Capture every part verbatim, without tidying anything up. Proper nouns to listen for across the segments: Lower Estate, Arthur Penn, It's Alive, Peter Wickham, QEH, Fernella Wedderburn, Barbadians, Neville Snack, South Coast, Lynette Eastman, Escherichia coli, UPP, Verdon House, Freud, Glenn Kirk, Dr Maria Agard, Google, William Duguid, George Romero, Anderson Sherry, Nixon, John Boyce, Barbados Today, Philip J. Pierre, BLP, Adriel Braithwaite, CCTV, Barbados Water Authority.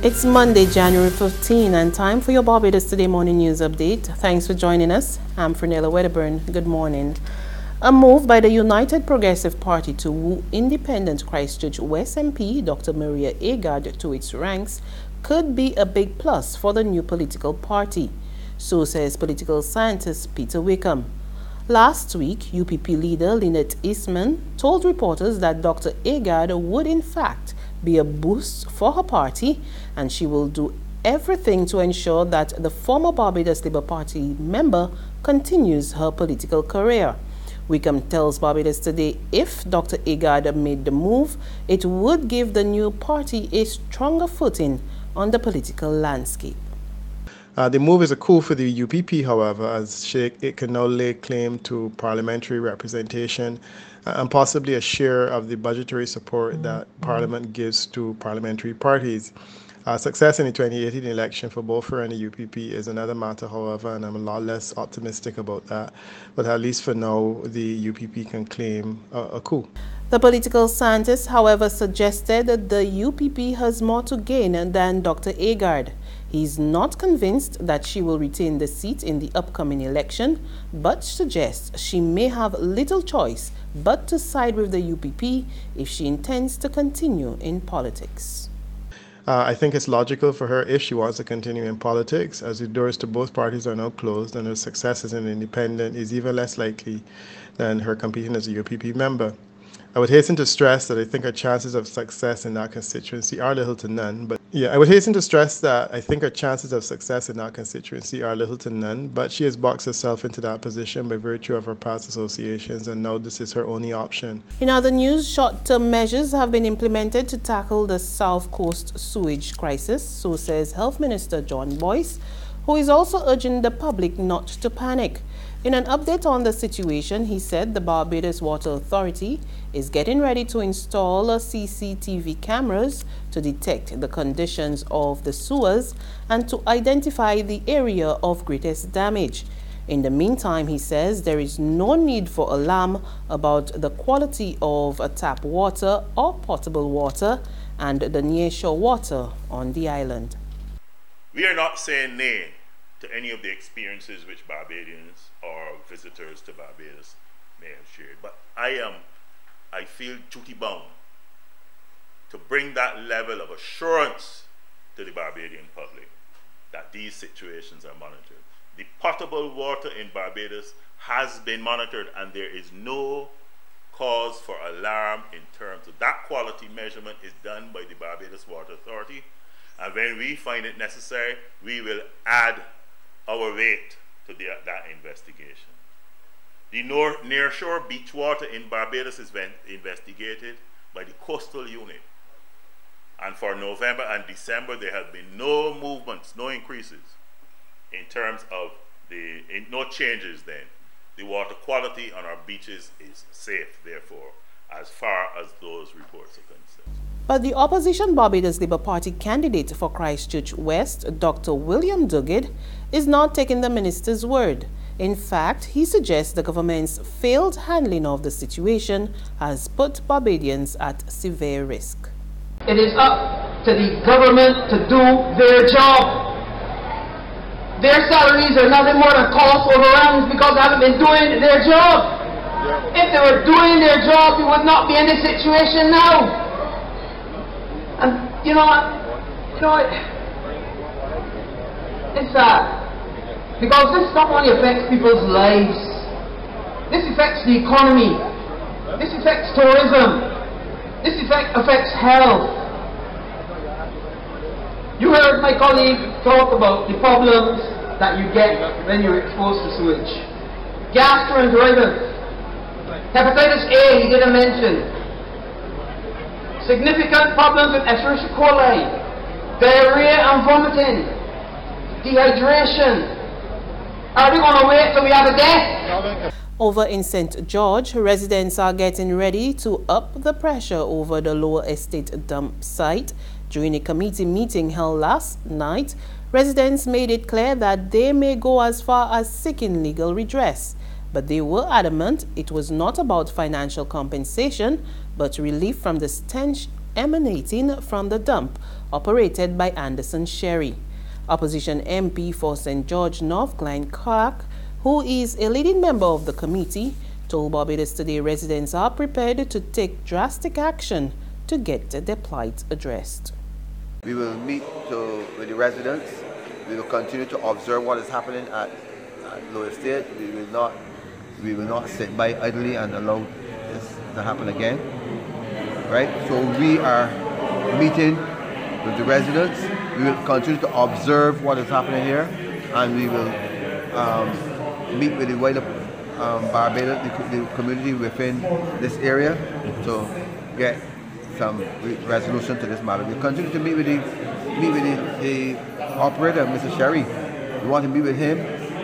It's Monday, January fifteenth, and time for your Barbados Today Morning News Update. Thanks for joining us. I'm Fernella Wedderburn. Good morning. A move by the United Progressive Party to woo independent Christchurch West M P Doctor Maria Agard to its ranks could be a big plus for the new political party. So says political scientist Peter Wickham. Last week, U P P leader Lynette Eastman told reporters that Doctor Agard would in fact be a boost for her party, and she will do everything to ensure that the former Barbados Labour Party member continues her political career. Wickham tells Barbados Today if Doctor Agard made the move, it would give the new party a stronger footing on the political landscape. Uh, the move is a coup for the U P P, however, as she, it can now lay claim to parliamentary representation and possibly a share of the budgetary support that Parliament gives to parliamentary parties. Uh, success in the twenty eighteen election for both her and the U P P is another matter, however, and I'm a lot less optimistic about that. But at least for now, the U P P can claim a, a coup. The political scientist, however, suggested that the U P P has more to gain than Doctor Agard. He's not convinced that she will retain the seat in the upcoming election, but suggests she may have little choice but to side with the U P P if she intends to continue in politics. Uh, I think it's logical for her, if she wants to continue in politics, as the doors to both parties are now closed and her success as an independent is even less likely than her competing as a U P P member. I would hasten to stress that I think our chances of success in that constituency are little to none. But yeah, I would hasten to stress that I think our chances of success in that constituency are little to none. But she has boxed herself into that position by virtue of her past associations, and now this is her only option. In other news, short-term measures have been implemented to tackle the South Coast sewage crisis, so says Health Minister John Boyce, who is also urging the public not to panic. In an update on the situation, he said the Barbados Water Authority is getting ready to install C C T V cameras to detect the conditions of the sewers and to identify the area of greatest damage. In the meantime, he says there is no need for alarm about the quality of tap water or potable water and the nearshore water on the island. We are not saying nay to any of the experiences which Barbadians or visitors to Barbados may have shared. But I am, I feel duty-bound to bring that level of assurance to the Barbadian public that these situations are monitored. The potable water in Barbados has been monitored, and there is no cause for alarm in terms of that. Quality measurement is done by the Barbados Water Authority, and when we find it necessary, we will add our weight to the, that investigation. The nor- nearshore beach water in Barbados is ven- investigated by the coastal unit. And for November and December, there have been no movements, no increases in terms of the, in, no changes then. The water quality on our beaches is safe, therefore, as far as those reports are concerned. But the opposition Barbados Labour Party candidate for Christchurch West, Doctor William Duguid, is not taking the minister's word. In fact, he suggests the government's failed handling of the situation has put Barbadians at severe risk. It is up to the government to do their job. Their salaries are nothing more than cost overruns because they haven't been doing their job. If they were doing their job, we would not be in this situation now. And you know what, you know what, it's sad, because this not only affects people's lives, this affects the economy, this affects tourism, this effect affects health. You heard my colleague talk about the problems that you get when you're exposed to sewage. Gastroenteritis, hepatitis A, he didn't mention. Significant problems with Escherichia coli, diarrhea and vomiting, dehydration. Are we going to wait till we have a death? Over in Saint George, residents are getting ready to up the pressure over the Lower Estate dump site. During a committee meeting held last night, residents made it clear that they may go as far as seeking legal redress. But they were adamant it was not about financial compensation, but relief from the stench emanating from the dump operated by Anderson Sherry. Opposition M P for Saint George North, Glenn Kirk, who is a leading member of the committee, told Barbados Today residents are prepared to take drastic action to get their plight addressed. We will meet to, with the residents. We will continue to observe what is happening at, at Lower Estate. We will not, we will not sit by idly and allow this to happen again. Right? So we are meeting with the residents. We will continue to observe what is happening here, and we will um, meet with the wider um, Barbados, the, the community within this area, to get some re resolution to this matter. We continue to meet with the meet with the, the operator, Mister Sherry. We want to meet with him.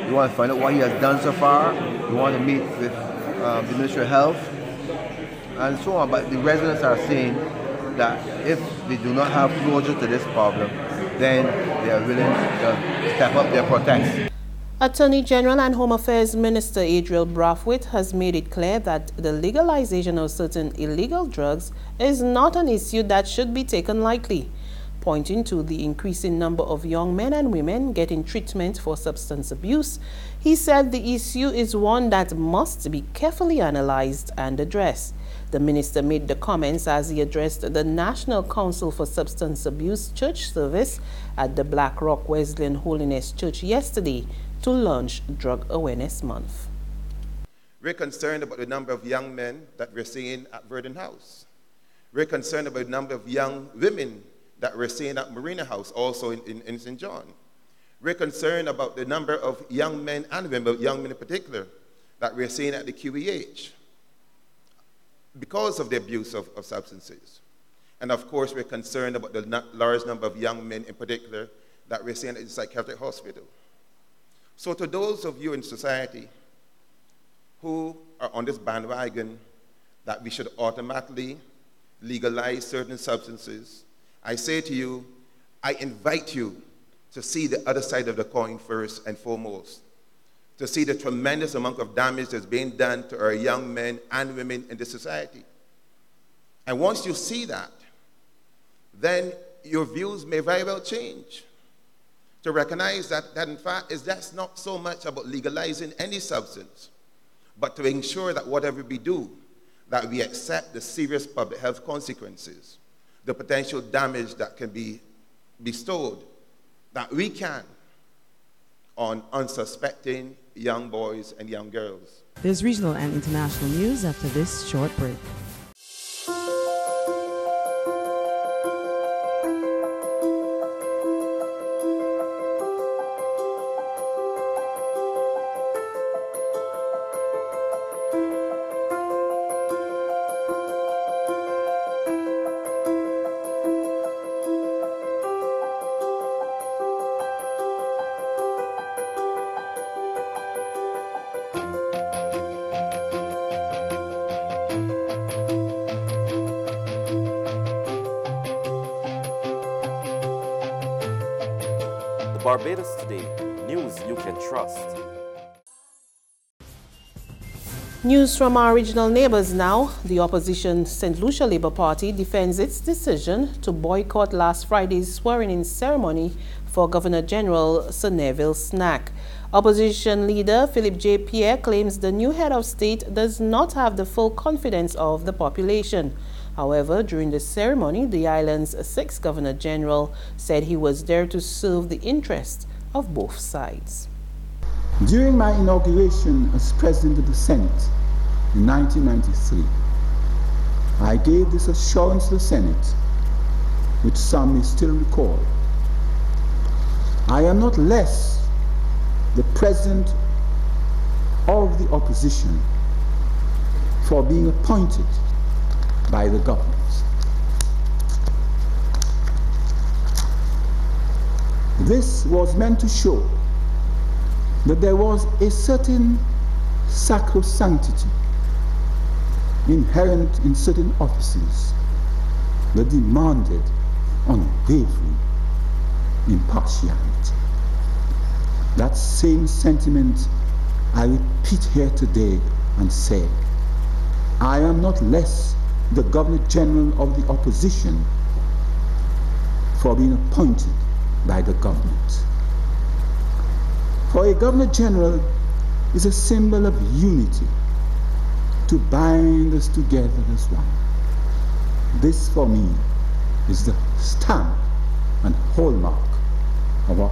We want to find out what he has done so far. We want to meet with um, the Ministry of Health and so on. But the residents are saying that if they do not have closure to this problem, then they are willing to step up their protest. Attorney General and Home Affairs Minister Adriel Braithwaite has made it clear that the legalization of certain illegal drugs is not an issue that should be taken lightly, pointing to the increasing number of young men and women getting treatment for substance abuse. He said the issue is one that must be carefully analyzed and addressed. The minister made the comments as he addressed the National Council for Substance Abuse Church Service at the Black Rock Wesleyan Holiness Church yesterday to launch Drug Awareness Month. We're concerned about the number of young men that we're seeing at Verdon House. We're concerned about the number of young women that we're seeing at Marina House, also in, in, in Saint John. We're concerned about the number of young men and women, but young men in particular, that we're seeing at the Q E H. Because of the abuse of, of substances. And of course, we're concerned about the large number of young men in particular that we're seeing at the psychiatric hospital. So to those of you in society who are on this bandwagon that we should automatically legalize certain substances, I say to you, I invite you to see the other side of the coin first and foremost, to see the tremendous amount of damage that's being done to our young men and women in this society. And once you see that, then your views may very well change, to recognize that, that in fact, is that's not so much about legalizing any substance, but to ensure that whatever we do, that we accept the serious public health consequences, the potential damage that can be bestowed, that we can, on unsuspecting young boys and young girls. There's regional and international news after this short break. Barbados Today, news you can trust. News from our regional neighbors now. The opposition Saint Lucia Labour Party defends its decision to boycott last Friday's swearing-in ceremony for Governor General Sir Neville Snack. Opposition leader Philip J. Pierre claims the new head of state does not have the full confidence of the population. However, during the ceremony, the island's sixth Governor General said he was there to serve the interests of both sides. During my inauguration as President of the Senate in nineteen ninety-three, I gave this assurance to the Senate, which some may still recall. I am not less the President of the opposition for being appointed by the government. This was meant to show that there was a certain sacrosanctity inherent in certain offices that demanded unwavering impartiality. That same sentiment I repeat here today and say, I am not less the Governor-General of the Opposition for being appointed by the government. For a Governor-General is a symbol of unity, to bind us together as one. This, for me, is the stamp and hallmark of our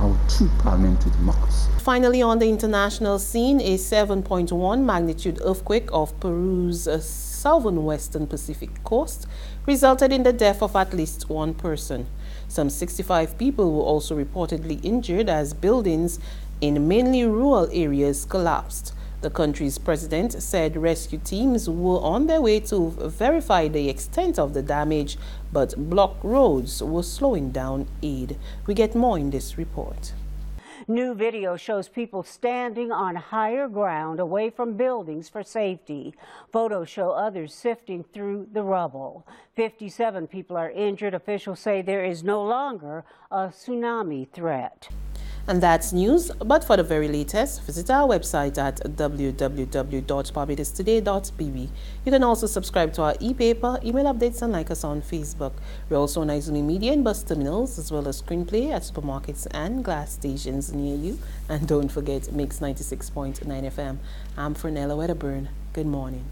our true parliamentary democracy. Finally, on the international scene, a seven point one magnitude earthquake of Peru's southern western Pacific coast resulted in the death of at least one person. Some sixty-five people were also reportedly injured as buildings in mainly rural areas collapsed. The country's president said rescue teams were on their way to verify the extent of the damage, but blocked roads were slowing down aid. We get more in this report. New video shows people standing on higher ground away from buildings for safety. Photos show others sifting through the rubble. fifty-seven people are injured. Officials say there is no longer a tsunami threat. And that's news, but for the very latest, visit our website at w w w dot barbados today dot b b. You can also subscribe to our e-paper, email updates, and like us on Facebook. We're also on Izumi Media and bus terminals, as well as screenplay at supermarkets and glass stations near you. And don't forget, Mix ninety-six point nine F M. I'm Fernella Wedderburn. Good morning.